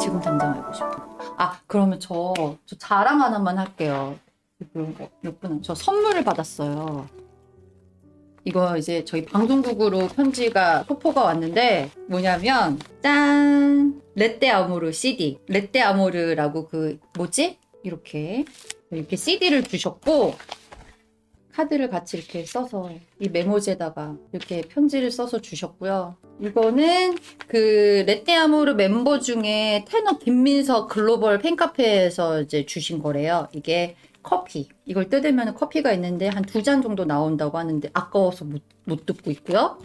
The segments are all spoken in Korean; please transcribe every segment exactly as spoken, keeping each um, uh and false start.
지금 당장 알고 싶어. 아, 그러면 저, 저 자랑 하나만 할게요. 몇 분, 저 선물을 받았어요. 이거 이제 저희 방송국으로 편지가, 소포가 왔는데 뭐냐면, 짠! 레떼아모르 씨디. 레떼아모르라고 그, 뭐지? 이렇게. 이렇게 씨디를 주셨고, 카드를 같이 이렇게 써서, 이 메모지에다가 이렇게 편지를 써서 주셨고요. 이거는 그 레떼아모르 멤버 중에 테너 김민석 글로벌 팬카페에서 이제 주신 거래요. 이게 커피. 이걸 뜯으면 커피가 있는데 한 두 잔 정도 나온다고 하는데 아까워서 못, 못 뜯고 있고요.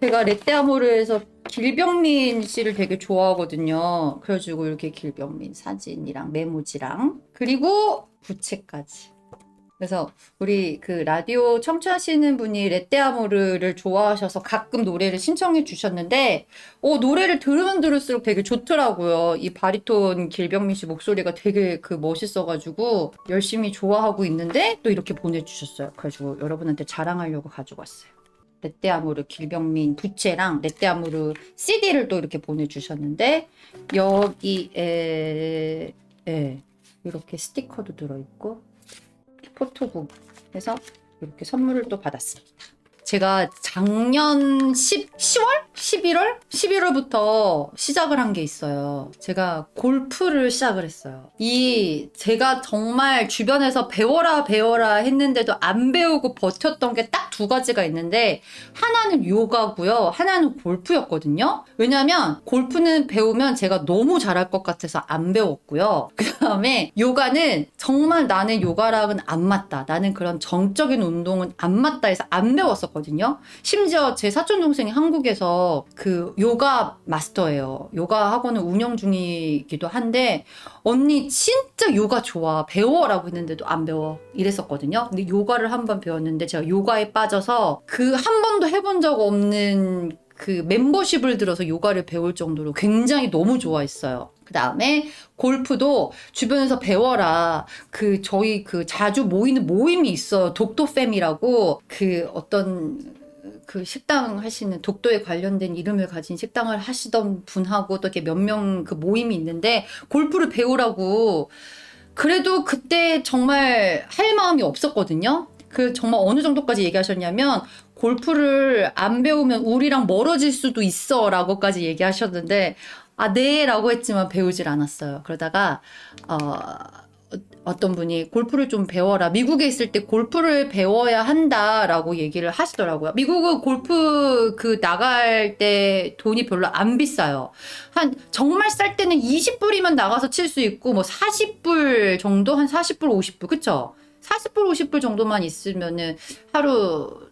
제가 레떼아모르에서 길병민 씨를 되게 좋아하거든요. 그래가지고 이렇게 길병민 사진이랑 메모지랑 그리고 부채까지. 그래서 우리 그 라디오 청취하시는 분이 레떼아모르를 좋아하셔서 가끔 노래를 신청해 주셨는데, 어, 노래를 들으면 들을수록 되게 좋더라고요. 이 바리톤 길병민 씨 목소리가 되게 그 멋있어가지고 열심히 좋아하고 있는데 또 이렇게 보내주셨어요. 그래가지고 여러분한테 자랑하려고 가지고 왔어요. 레떼아모르 길병민 부채랑 레떼아모르 씨디를 또 이렇게 보내주셨는데, 여기에 예, 이렇게 스티커도 들어있고 포토북 해서 이렇게 선물을 또 받았습니다. 제가 작년 십월? 십일월? 십일월부터 시작을 한 게 있어요. 제가 골프를 시작을 했어요. 이 제가 정말 주변에서 배워라 배워라 했는데도 안 배우고 버텼던 게 딱 두 가지가 있는데, 하나는 요가고요. 하나는 골프였거든요. 왜냐면 골프는 배우면 제가 너무 잘할 것 같아서 안 배웠고요. 그 다음에 요가는 정말 나는 요가랑은 안 맞다. 나는 그런 정적인 운동은 안 맞다 해서 안 배웠었거든요. 심지어 제 사촌동생이 한국에서 그 요가 마스터예요. 요가 학원을 운영 중이기도 한데, 언니 진짜 요가 좋아, 배워라고 했는데도 안 배워 이랬었거든요. 근데 요가를 한번 배웠는데, 제가 요가에 빠져서 그 한 번도 해본 적 없는 그 멤버십을 들어서 요가를 배울 정도로 굉장히 너무 좋아했어요. 그 다음에 골프도 주변에서 배워라. 그 저희 그 자주 모이는 모임이 있어요. 독도팸이라고, 그 어떤 그 식당 하시는, 독도에 관련된 이름을 가진 식당을 하시던 분하고 또 이렇게 몇 명 그 모임이 있는데 골프를 배우라고. 그래도 그때 정말 할 마음이 없었거든요. 그 정말 어느 정도까지 얘기하셨냐면, 골프를 안 배우면 우리랑 멀어질 수도 있어 라고까지 얘기하셨는데, 아, 네 라고 했지만 배우질 않았어요. 그러다가 어, 어떤 분이 골프를 좀 배워라, 미국에 있을 때 골프를 배워야 한다 라고 얘기를 하시더라고요. 미국은 골프 그 나갈 때 돈이 별로 안 비싸요. 한 정말 쌀 때는 이십 불이면 나가서 칠 수 있고, 뭐 사십 불 정도, 한 사십 불 오십 불, 그쵸? 사십 불 오십 불 정도만 있으면은 하루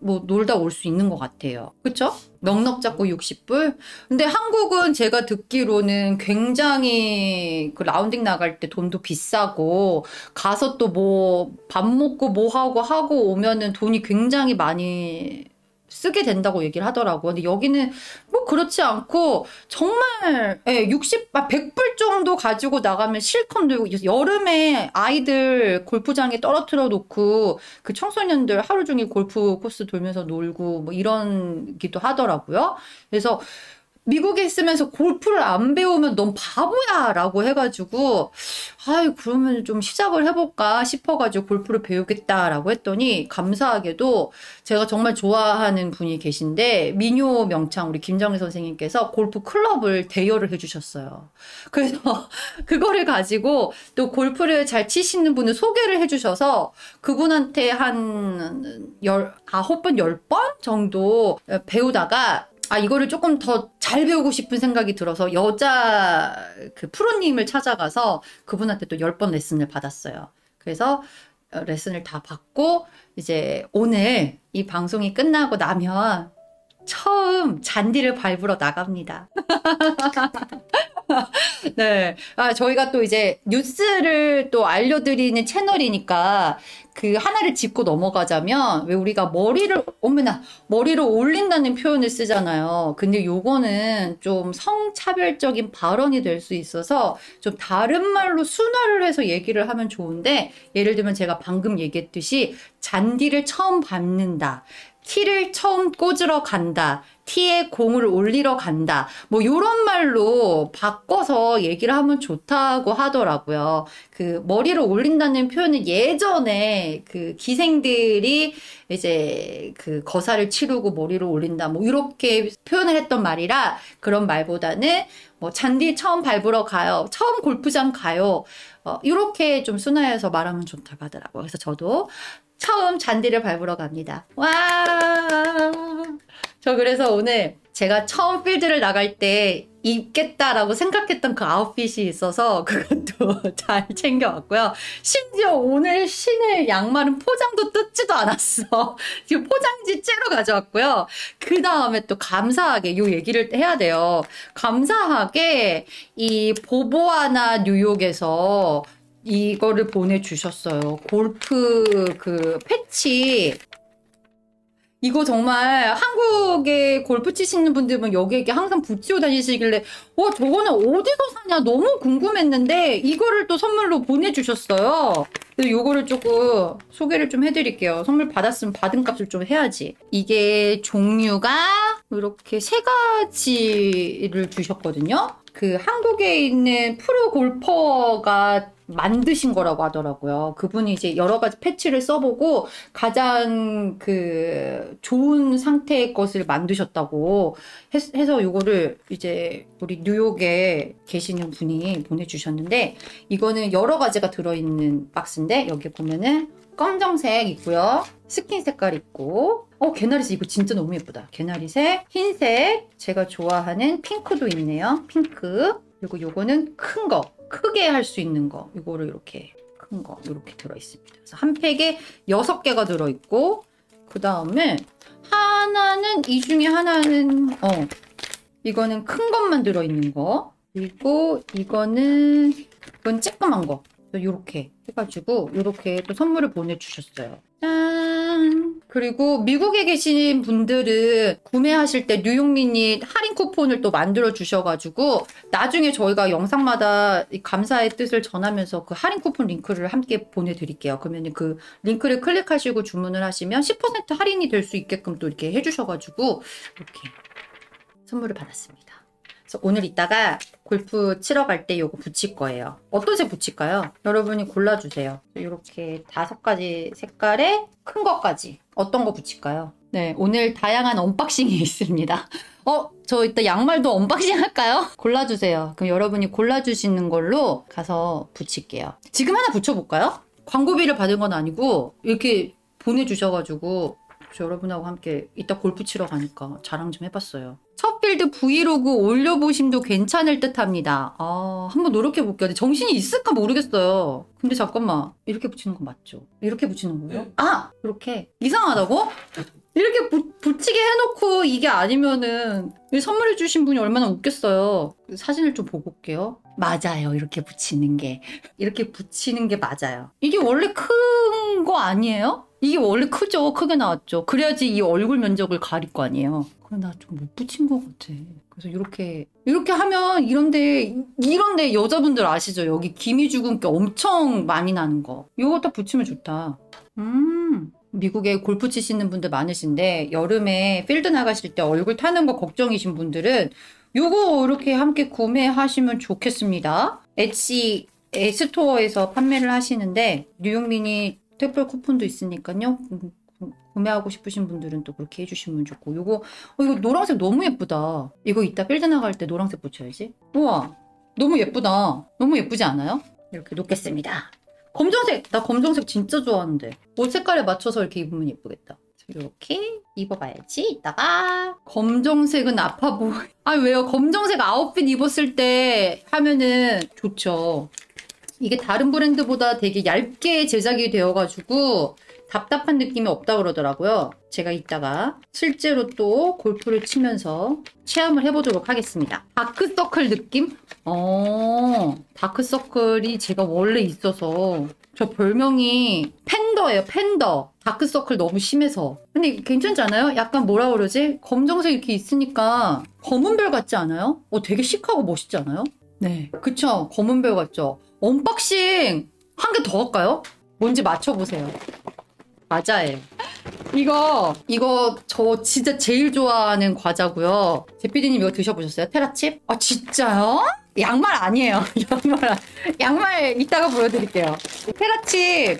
뭐 놀다 올 수 있는 것 같아요. 그쵸? 넉넉 잡고 육십 불? 근데 한국은 제가 듣기로는 굉장히 그 라운딩 나갈 때 돈도 비싸고, 가서 또 뭐 밥 먹고 뭐 하고 하고 오면은 돈이 굉장히 많이 쓰게 된다고 얘기를 하더라고요. 근데 여기는 뭐 그렇지 않고 정말 예, 육십, 아 백 불 정도 가지고 나가면 실컷 놀고, 여름에 아이들 골프장에 떨어뜨려 놓고 그 청소년들 하루 종일 골프 코스 돌면서 놀고 뭐 이런기도 하더라고요. 그래서 미국에 있으면서 골프를 안 배우면 넌 바보야 라고 해가지고, 아이 그러면 좀 시작을 해볼까 싶어가지고 골프를 배우겠다라고 했더니, 감사하게도 제가 정말 좋아하는 분이 계신데 민요 명창 우리 김정희 선생님께서 골프 클럽을 대여를 해주셨어요. 그래서 그거를 가지고, 또 골프를 잘 치시는 분을 소개를 해주셔서 그분한테 한 아홉 번 열 번 정도 배우다가, 아 이거를 조금 더 잘 배우고 싶은 생각이 들어서 여자 그 프로님을 찾아가서 그분한테 또 열 번 레슨을 받았어요. 그래서 레슨을 다 받고, 이제 오늘 이 방송이 끝나고 나면 처음 잔디를 밟으러 나갑니다. 네. 아, 저희가 또 이제 뉴스를 또 알려드리는 채널이니까 그 하나를 짚고 넘어가자면, 왜 우리가 머리를, 어머나, 머리를 올린다는 표현을 쓰잖아요. 근데 요거는 좀 성차별적인 발언이 될 수 있어서 좀 다른 말로 순화를 해서 얘기를 하면 좋은데, 예를 들면 제가 방금 얘기했듯이 잔디를 처음 밟는다. 티를 처음 꽂으러 간다, 티에 공을 올리러 간다, 뭐 요런 말로 바꿔서 얘기를 하면 좋다고 하더라고요. 그 머리를 올린다는 표현은 예전에 그 기생들이 이제 그 거사를 치르고 머리를 올린다 뭐 이렇게 표현을 했던 말이라, 그런 말보다는 뭐 잔디 처음 밟으러 가요, 처음 골프장 가요, 어, 이렇게 좀 순화해서 말하면 좋다고 하더라고요. 그래서 저도 처음 잔디를 밟으러 갑니다. 와, 저 그래서 오늘 제가 처음 필드를 나갈 때 입겠다라고 생각했던 그 아웃핏이 있어서 그것도 잘 챙겨왔고요. 심지어 오늘 신을 양말은 포장도 뜯지도 않았어. 지금 포장지 째로 가져왔고요. 그 다음에 또 감사하게 요 얘기를 해야 돼요. 감사하게 이 보보아나 뉴욕에서 이거를 보내주셨어요. 골프 그 패치. 이거 정말 한국에 골프 치시는 분들은 여기에 항상 붙이고 다니시길래 와, 저거는 어디서 사냐 너무 궁금했는데 이거를 또 선물로 보내주셨어요. 그래서 요거를 조금 소개를 좀 해드릴게요. 선물 받았으면 받은 값을 좀 해야지. 이게 종류가 이렇게 세 가지를 주셨거든요. 그 한국에 있는 프로 골퍼가 만드신 거라고 하더라고요. 그분이 이제 여러 가지 패치를 써보고 가장 그 좋은 상태의 것을 만드셨다고 해서 요거를 이제 우리 뉴욕에 계시는 분이 보내주셨는데, 이거는 여러 가지가 들어있는 박스인데 여기 보면은 검정색 있고요, 스킨 색깔 있고, 어 개나리색 이거 진짜 너무 예쁘다. 개나리색, 흰색, 제가 좋아하는 핑크도 있네요. 핑크. 그리고 요거는 큰 거, 크게 할 수 있는 거, 이거를 이렇게 큰 거 이렇게 들어있습니다. 그래서 한 팩에 여섯 개가 들어있고, 그 다음에 하나는 이 중에 하나는 어 이거는 큰 것만 들어있는 거, 그리고 이거는 이건 쬐끄만 거, 이렇게 해가지고 이렇게 또 선물을 보내주셨어요. 짠! 그리고 미국에 계신 분들은 구매하실 때 뉴욕미닛 할인 쿠폰을 또 만들어 주셔가지고 나중에 저희가 영상마다 감사의 뜻을 전하면서 그 할인 쿠폰 링크를 함께 보내드릴게요. 그러면 그 링크를 클릭하시고 주문을 하시면 십 퍼센트 할인이 될 수 있게끔 또 이렇게 해주셔가지고 이렇게 선물을 받았습니다. 그래서 오늘 이따가 골프 치러 갈 때 요거 붙일 거예요. 어떤 색 붙일까요? 여러분이 골라주세요. 이렇게 다섯 가지 색깔에 큰 것까지 어떤 거 붙일까요? 네, 오늘 다양한 언박싱이 있습니다. 어? 저 이따 양말도 언박싱 할까요? 골라주세요. 그럼 여러분이 골라주시는 걸로 가서 붙일게요. 지금 하나 붙여볼까요? 광고비를 받은 건 아니고 이렇게 보내주셔가지고 여러분하고 함께 이따 골프 치러 가니까 자랑 좀 해봤어요. 첫 필드 브이로그 올려보심도 괜찮을 듯 합니다. 아, 한번 노력해볼게요. 정신이 있을까 모르겠어요. 근데 잠깐만, 이렇게 붙이는 건 맞죠? 이렇게 붙이는 거예요? 네. 아! 이렇게? 이상하다고? 이렇게 부, 붙이게 해놓고 이게 아니면은 선물해주신 분이 얼마나 웃겠어요. 사진을 좀 보고 올게요. 맞아요, 이렇게 붙이는 게. 이렇게 붙이는 게 맞아요. 이게 원래 큰 거 아니에요? 이게 원래 크죠? 크게 나왔죠? 그래야지 이 얼굴 면적을 가릴 거 아니에요? 그래, 나 좀 못 붙인 것 같아. 그래서 이렇게 이렇게 하면 이런데 이런데 여자분들 아시죠? 여기 기미 주근깨 엄청 많이 나는 거. 이거 딱 붙이면 좋다. 음, 미국에 골프 치시는 분들 많으신데 여름에 필드 나가실 때 얼굴 타는 거 걱정이신 분들은 요거 이렇게 함께 구매하시면 좋겠습니다. 엣지 스토어에서 판매를 하시는데 뉴욕미닛 택배 쿠폰도 있으니까요. 구매하고 싶으신 분들은 또 그렇게 해주시면 좋고, 요거, 어, 이거 노란색 너무 예쁘다. 이거 이따 필드 나갈 때 노란색 붙여야지. 우와, 너무 예쁘다. 너무 예쁘지 않아요? 이렇게 놓겠습니다. 검정색! 나 검정색 진짜 좋아하는데. 옷 색깔에 맞춰서 이렇게 입으면 예쁘겠다. 이렇게 입어봐야지, 이따가. 검정색은 아파 보여. 아, 왜요? 검정색 아웃핏 입었을 때 하면은 좋죠. 이게 다른 브랜드보다 되게 얇게 제작이 되어가지고 답답한 느낌이 없다 그러더라고요. 제가 이따가 실제로 또 골프를 치면서 체험을 해보도록 하겠습니다. 다크서클 느낌? 어, 다크서클이 제가 원래 있어서, 저 별명이 팬더예요. 팬더. 다크서클 너무 심해서. 근데 괜찮지 않아요? 약간 뭐라 그러지? 검정색 이렇게 있으니까 검은별 같지 않아요? 어, 되게 시크하고 멋있지 않아요? 네, 그쵸? 검은별 같죠? 언박싱 한 개 더 할까요? 뭔지 맞춰보세요. 맞아요. 이거 이거 저 진짜 제일 좋아하는 과자고요. 제피디님 이거 드셔보셨어요? 테라칩? 아 진짜요? 양말 아니에요. 양말 양말 이따가 보여드릴게요. 테라칩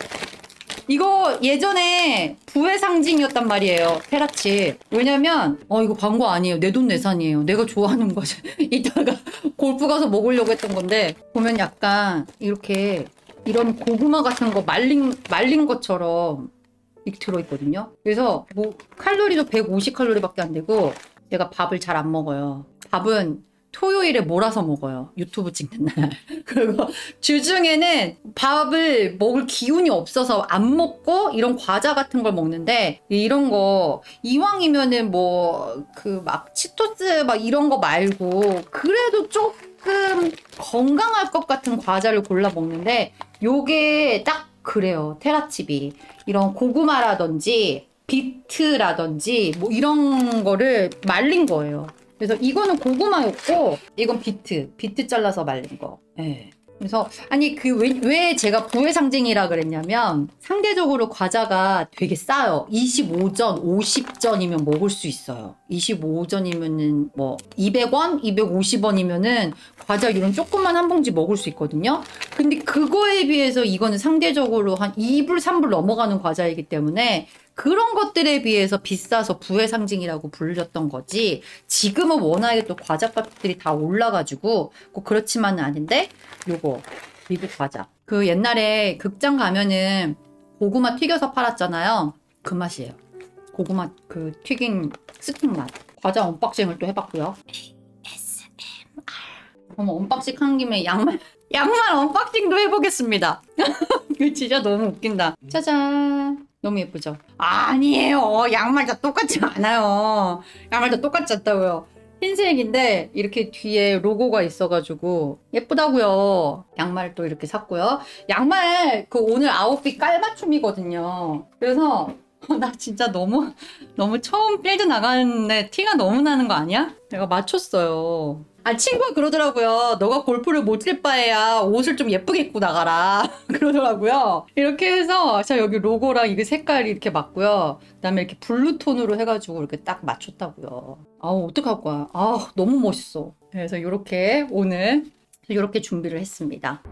이거 예전에 부의 상징이었단 말이에요. 테라칩. 왜냐면 어 이거 광고 아니에요. 내 돈 내산이에요. 내가 좋아하는 거지. 이따가 골프 가서 먹으려고 했던 건데 보면 약간 이렇게 이런 고구마 같은 거 말린 말린 것처럼 들어있거든요. 그래서 뭐 칼로리도 백오십 칼로리밖에 안 되고 제가 밥을 잘 안 먹어요. 밥은 토요일에 몰아서 먹어요. 유튜브 찍는 날. 그리고 주중에는 밥을 먹을 기운이 없어서 안 먹고 이런 과자 같은 걸 먹는데 이런 거 이왕이면은 뭐 그 막 치토스 막 이런 거 말고 그래도 조금 건강할 것 같은 과자를 골라 먹는데 요게 딱 그래요. 테라칩이 이런 고구마라든지 비트라든지 뭐 이런 거를 말린 거예요. 그래서 이거는 고구마였고 이건 비트, 비트 잘라서 말린 거. 네. 그래서 아니 그 왜 왜 제가 부의 상징이라 그랬냐면 상대적으로 과자가 되게 싸요. 이십오 전, 오십 전이면 먹을 수 있어요. 이십오 전이면은 뭐 이백 원, 이백오십 원이면은 과자 이런 조그만 한 봉지 먹을 수 있거든요. 근데 그거에 비해서 이거는 상대적으로 한 이 불, 삼 불 넘어가는 과자이기 때문에 그런 것들에 비해서 비싸서 부의 상징이라고 불렸던 거지 지금은 워낙에 또 과자값들이 다 올라가지고 꼭 그렇지만은 않은데 요거 미국 과자 그 옛날에 극장 가면은 고구마 튀겨서 팔았잖아요. 그 맛이에요. 고구마 그 튀긴 스틱 맛. 과자 언박싱을 또 해봤고요. 에이에스엠알 어머 언박싱 한 김에 양말 양말 언박싱도 해보겠습니다. 이거 진짜 너무 웃긴다. 짜잔. 너무 예쁘죠? 아니에요. 양말 다 똑같지 않아요. 양말 다 똑같지 않다고요. 흰색인데 이렇게 뒤에 로고가 있어가지고 예쁘다고요. 양말 또 이렇게 샀고요. 양말 그 오늘 아웃핏 깔맞춤이거든요. 그래서 나 진짜 너무 너무 처음 필드 나가는데 티가 너무 나는 거 아니야? 내가 맞췄어요. 아 친구가 그러더라고요. 너가 골프를 못 칠 바에야 옷을 좀 예쁘게 입고 나가라. 그러더라고요. 이렇게 해서 제가 여기 로고랑 이게 색깔이 이렇게 맞고요. 그다음에 이렇게 블루톤으로 해가지고 이렇게 딱 맞췄다고요. 아우 어떡할 거야. 아 너무 멋있어. 그래서 이렇게 오늘 이렇게 준비를 했습니다.